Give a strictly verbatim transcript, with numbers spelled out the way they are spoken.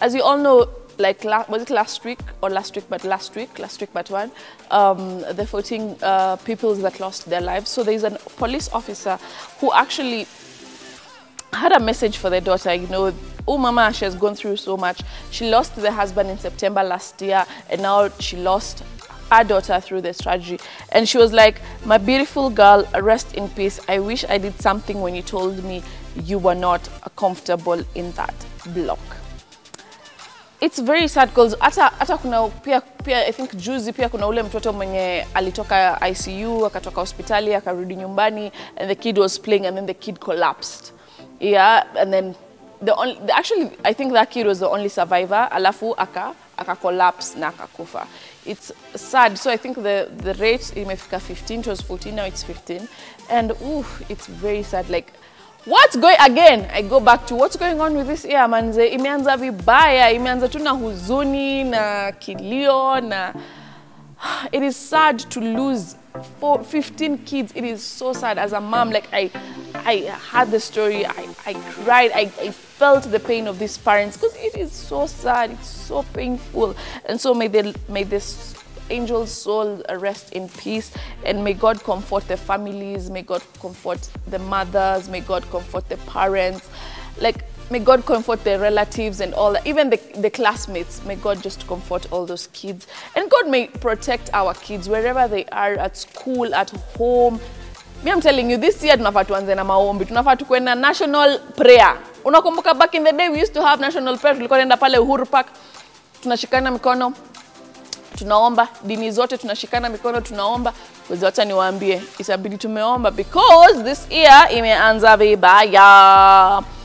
as you all know, like was it last week or last week but last week, last week but one, um, the fourteen uh, people that lost their lives. So there is a police officer who actually had a message for their daughter, you know, oh mama, she has gone through so much. She lost the husband in September last year and now she lost our daughter through this tragedy. And she was like, my beautiful girl, rest in peace. I wish I did something when you told me you were not comfortable in that block. It's very sad because ata ata kuna pia pia I think juzi pia kuna ule mtoto mwenye alitoka I C U akatoka hospitali akarudi nyumbani and the kid was playing and then the kid collapsed. Yeah, and then the only, actually I think that kid was the only survivor. Alafu aka aka collapse na akakufa. It's sad. So I think the the rate imefika fifteen, it was fourteen, now it's fifteen, and oof, it's very sad. Like, what's going again? I go back to what's going on with this year, manze. Imeanza vibaya, imeanza tu na huzuni na kilio na. It is sad to lose four, fifteen kids. It is so sad. As a mom, like I, I had the story. I, I cried. I, I felt the pain of these parents because it is so sad. It's so painful. And so may they, may this angel's soul rest in peace, and may God comfort the families, may God comfort the mothers, may God comfort the parents, like may God comfort their relatives and all, even the, the classmates. May God just comfort all those kids, and God may protect our kids wherever they are, at school, at home. Me, I'm telling you, this year tunafaa tuanze na maombi, tunafaa tukuwe na national prayer. Unakumbuka back in the day we used to have national prayer, tulikuwa tunaenda pale Uhuru Park, tunashikana mikono, tunaomba, dini zote tunashikana mikono tunaomba. Wazazi niwaambie itabidi tumeomba because this year imeanza vibaya.